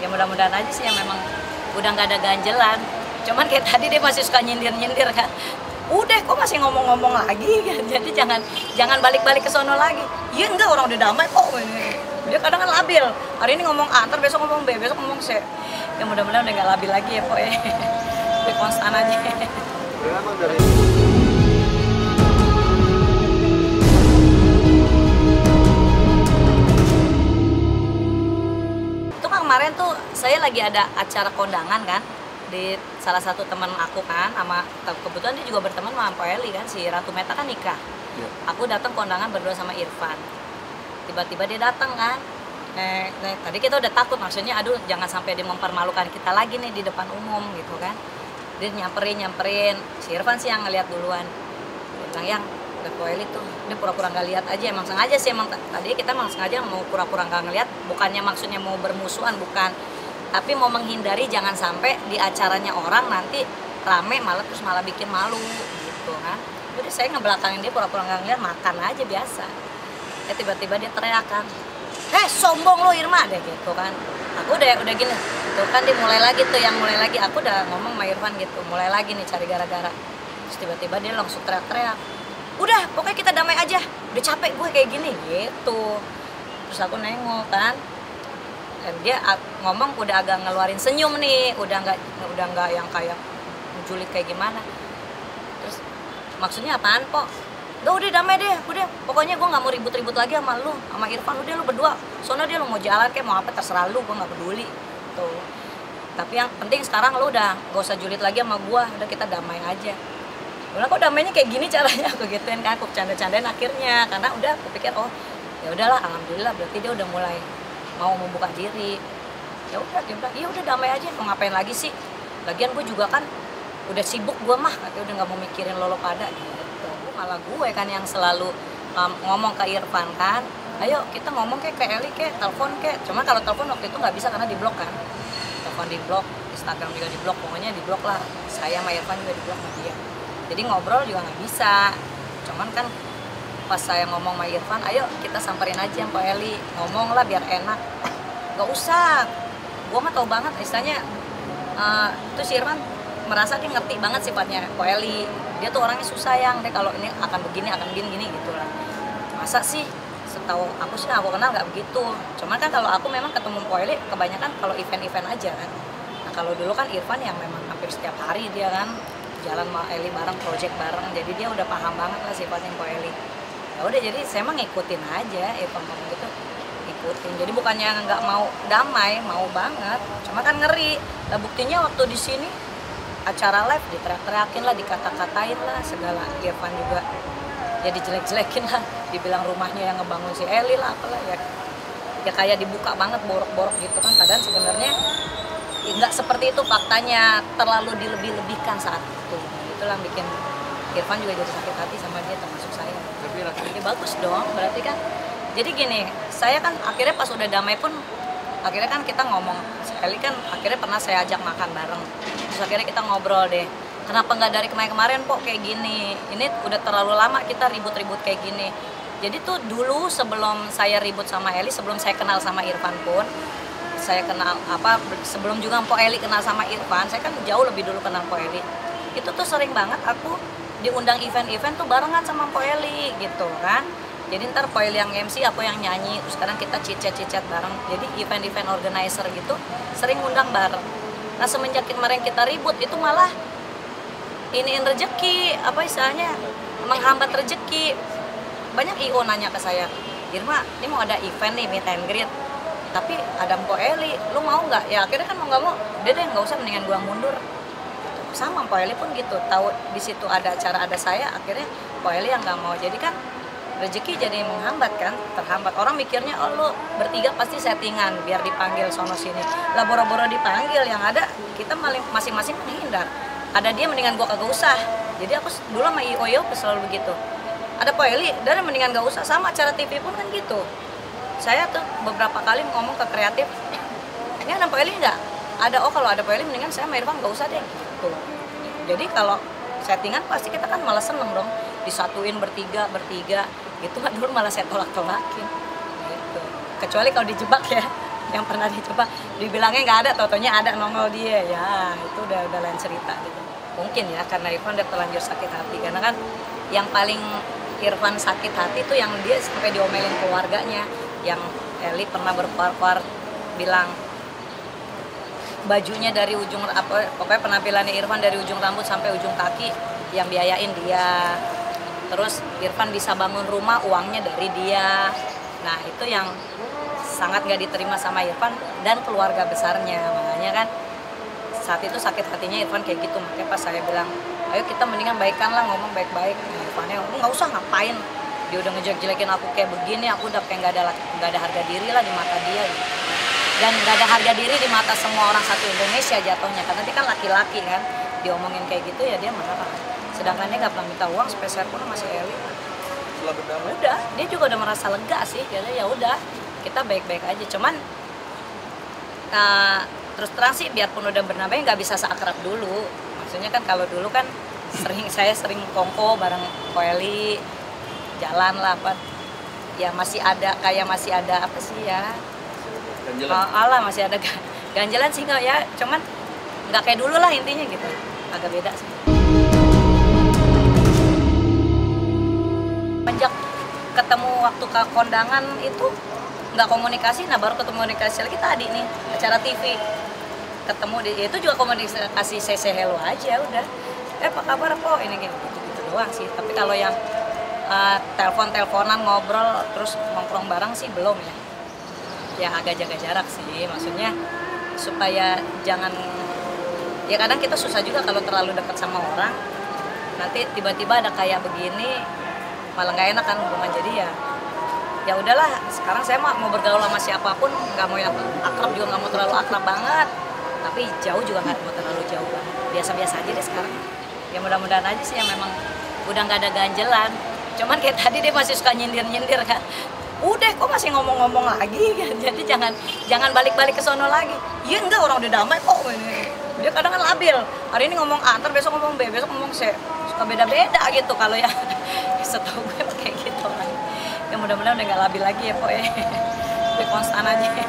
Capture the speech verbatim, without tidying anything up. Ya mudah-mudahan aja sih yang memang udah nggak ada ganjelan. Cuman kayak tadi dia masih suka nyindir-nyindir kan. Udah kok masih ngomong-ngomong lagi kan? Jadi jangan jangan balik-balik ke sono lagi. Iya enggak, orang udah damai kok. Dia kadang kan labil. Hari ini ngomong A, ntar besok ngomong B, besok ngomong C. Ya mudah-mudahan udah nggak labil lagi ya pokoknya. Udah konstan aja. Itu kan kemarin tuh saya lagi ada acara kondangan kan, di salah satu teman aku kan, sama kebetulan dia juga berteman sama Pak Eli kan, si Ratu Meta kan nikah. Ya. Aku datang kondangan berdua sama Irfan. Tiba-tiba dia datang kan. Eh, eh, tadi kita udah takut, maksudnya aduh jangan sampai dia mempermalukan kita lagi nih di depan umum gitu kan. Dia nyamperin-nyamperin, si Irfan sih yang ngeliat duluan. Dia bilang, yang udah Pak Eli tuh, dia pura-pura nggak lihat aja, emang sengaja sih emang. Tadi kita emang sengaja mau pura-pura nggak ngeliat, bukannya maksudnya mau bermusuhan, bukan. Tapi mau menghindari jangan sampai di acaranya orang nanti rame malah terus malah bikin malu gitu kan. Jadi saya ngebelakangin dia pura-pura nggak ngeliat, makan aja biasa. Ya tiba-tiba dia teriak kan, "Heh sombong lo Irma!" deh gitu kan. Aku udah udah gini, tuh kan dia mulai lagi tuh yang mulai lagi. Aku udah ngomong sama Irfan gitu, mulai lagi nih cari gara-gara. Terus tiba-tiba dia langsung teriak-teriak, "Udah pokoknya kita damai aja, udah capek gue kayak gini gitu." Terus aku nengok kan. Dan dia ngomong udah agak ngeluarin senyum nih, udah nggak udah nggak yang kayak menculik kayak gimana. Terus maksudnya apaan kok? Gak udah damai deh, udah pokoknya gue nggak mau ribut-ribut lagi sama lu, sama Irfan. Udah lu berdua, soalnya dia lu mau jalan kayak mau apa terserah lu, gue nggak peduli tuh. Tapi yang penting sekarang lu udah gak usah julid lagi sama gue, udah kita damai aja. Udah kok damainya kayak gini caranya, aku gituin kan, aku bercanda-candain akhirnya karena udah aku pikir oh ya udahlah, alhamdulillah berarti dia udah mulai mau membuka diri. Ya udah dia bilang, iya udah damai aja, mau ngapain lagi sih, lagian gue juga kan udah sibuk gue mah, katanya udah nggak mau mikirin lo lo pada gitu. Malah gue kan yang selalu um, ngomong ke Irfan kan, ayo kita ngomong kayak ke Eli kayak telepon kayak, cuman kalau telepon waktu itu nggak bisa karena diblok kan, telepon diblok, Instagram juga diblok, pokoknya diblok lah, saya sama Irfan juga diblok sama dia, jadi ngobrol juga nggak bisa. Cuman kan pas saya ngomong sama Irfan, ayo kita samperin aja Pak Eli, ngomong lah biar enak. Gak usah, gue mah tau banget istilahnya. Uh, itu si Irfan merasa dia ngerti banget sifatnya Pak Eli. Dia tuh orangnya susah yang, deh kalau ini akan begini, akan begini, gitu lah. Masa sih, setahu aku sih aku kenal gak begitu. Cuman kan kalau aku memang ketemu Pak Eli, kebanyakan kalau event-event aja kan. Nah kalau dulu kan Irfan yang memang hampir setiap hari dia kan jalan sama Eli bareng, project bareng. Jadi dia udah paham banget lah sifatnya Pak Eli. Ya udah jadi saya emang ngikutin aja, ya ngomong gitu ngikutin. Jadi bukannya nggak mau damai, mau banget, cuma kan ngeri. Lah buktinya waktu di sini acara live diteriak-teriakin lah, dikata-katain lah segala. Irfan juga ya dijelek-jelekin lah, dibilang rumahnya yang ngebangun si Eli lah apalah ya. Ya kayak dibuka banget borok-borok gitu kan, padahal sebenarnya ya nggak seperti itu faktanya, terlalu dilebih-lebihkan saat itu. Itulah yang bikin Irfan juga jadi sakit hati sama dia, termasuk saya. Ya bagus dong, berarti kan. Jadi gini, saya kan akhirnya pas udah damai pun, akhirnya kan kita ngomong. Sekali kan akhirnya pernah saya ajak makan bareng. Terus akhirnya kita ngobrol deh, kenapa nggak dari kemarin-kemarin kok kayak gini? Ini udah terlalu lama kita ribut-ribut kayak gini. Jadi tuh dulu sebelum saya ribut sama Eli, sebelum saya kenal sama Irfan pun, saya kenal apa sebelum juga Mpok Eli kenal sama Irfan, saya kan jauh lebih dulu kenal Mpok Eli. Itu tuh sering banget aku diundang event-event tuh barengan sama Mpok Eli gitu kan. Jadi ntar Mpok Eli yang M C, aku yang nyanyi, terus sekarang kita cicet-cicet bareng. Jadi event-event organizer gitu sering undang bareng. Nah semenjak kemarin kita ribut itu malah iniin rejeki, apa istilahnya, menghambat rejeki. Banyak I O nanya ke saya, Irma ini mau ada event nih meet and greet, tapi ada Mpok Eli, lu mau nggak? Ya akhirnya kan mau nggak mau, dia deh nggak usah, mendingan gua mundur. Sama Mpok Eli pun gitu, tahu di situ ada acara ada saya, akhirnya Mpok Eli yang nggak mau. Jadi kan rezeki jadi menghambat kan, terhambat. Orang mikirnya oh lo bertiga pasti settingan biar dipanggil sono sini, lah boro-boro dipanggil, yang ada kita masing-masing menghindar. Ada dia mendingan gua kagak usah. Jadi aku dulu sama I O I O selalu begitu. Ada Mpok Eli, dari mendingan gak usah. Sama acara T V pun kan gitu. Saya tuh beberapa kali ngomong ke kreatif, ini ada Mpok Eli nggak? Ada, oh kalau ada Mpok Eli mendingan saya sama Irfan nggak usah deh. Jadi kalau settingan pasti kita kan malah seneng dong, disatuin bertiga bertiga gitu. Dulu malah saya tolak-tolakin gitu, kecuali kalau dijebak ya. yang pernah dicoba, dibilangnya nggak ada, tautonya ada nongol dia, ya itu udah udah lain cerita gitu. Mungkin ya karena Irfan udah terlanjur sakit hati, karena kan yang paling Irfan sakit hati itu yang dia sampai diomelin keluarganya, yang Eli pernah berkoar-koar bilang bajunya dari ujung apa, pokoknya penampilannya Irfan dari ujung rambut sampai ujung kaki yang biayain dia. Terus Irfan bisa bangun rumah uangnya dari dia. Nah itu yang sangat gak diterima sama Irfan dan keluarga besarnya, makanya kan saat itu sakit hatinya Irfan kayak gitu. Makanya pas saya bilang, ayo kita mendingan baikan lah, ngomong baik-baik. Nah, Irfannya, nggak usah, ngapain, dia udah ngejelek-jelekin aku kayak begini, aku udah kayak nggak ada, nggak ada harga diri lah di mata dia. Gitu. Dan nggak ada harga diri di mata semua orang satu Indonesia jatuhnya, karena dia kan laki-laki kan, diomongin kayak gitu ya dia marah. Sedangkan dia nggak pernah minta uang sepeser pun sama si Eli. Setelah berdamai? Udah, dia juga udah merasa lega sih, jadi ya udah kita baik-baik aja. Cuman uh, terus terang sih, biarpun udah berdamai nggak bisa seakrab dulu. Maksudnya kan kalau dulu kan sering saya sering kongko bareng Ko Eli, jalan lah apa. Ya masih ada, kayak masih ada apa sih ya? Ganjelan. Alah masih ada ganjelan sih nggak ya, cuman nggak kayak dulu lah intinya gitu. Agak beda sih. Sejak ketemu waktu ke kondangan itu nggak komunikasi, nah baru ketemu komunikasi lagi tadi nih acara T V. Ketemu di itu juga komunikasi say hello aja udah, eh apa kabar kok ini gitu, gitu doang sih. Tapi kalau yang uh, telepon teleponan ngobrol terus nongkrong bareng sih belum ya, ya agak jaga jarak sih, maksudnya supaya jangan, ya kadang kita susah juga kalau terlalu dekat sama orang, nanti tiba-tiba ada kayak begini malah nggak enak kan hubungan. Jadi ya ya udahlah, sekarang saya mau, mau bergaul sama siapapun, nggak mau yang akrab juga, nggak mau terlalu akrab banget, tapi jauh juga nggak mau terlalu jauh banget, biasa-biasa aja deh sekarang. Ya mudah-mudahan aja sih, yang memang udah nggak ada ganjelan. Cuman kayak tadi dia masih suka nyindir-nyindir kan, udah kok masih ngomong-ngomong lagi kan? Jadi jangan jangan balik-balik ke sono lagi. Iya enggak, orang udah damai kok. Dia kadang kan labil, hari ini ngomong A, ntar besok ngomong B, besok ngomong C, suka beda-beda gitu. Kalau ya setahu gue kayak gitu kan. Ya mudah-mudahan udah nggak labil lagi ya, pokoknya. Konstan aja.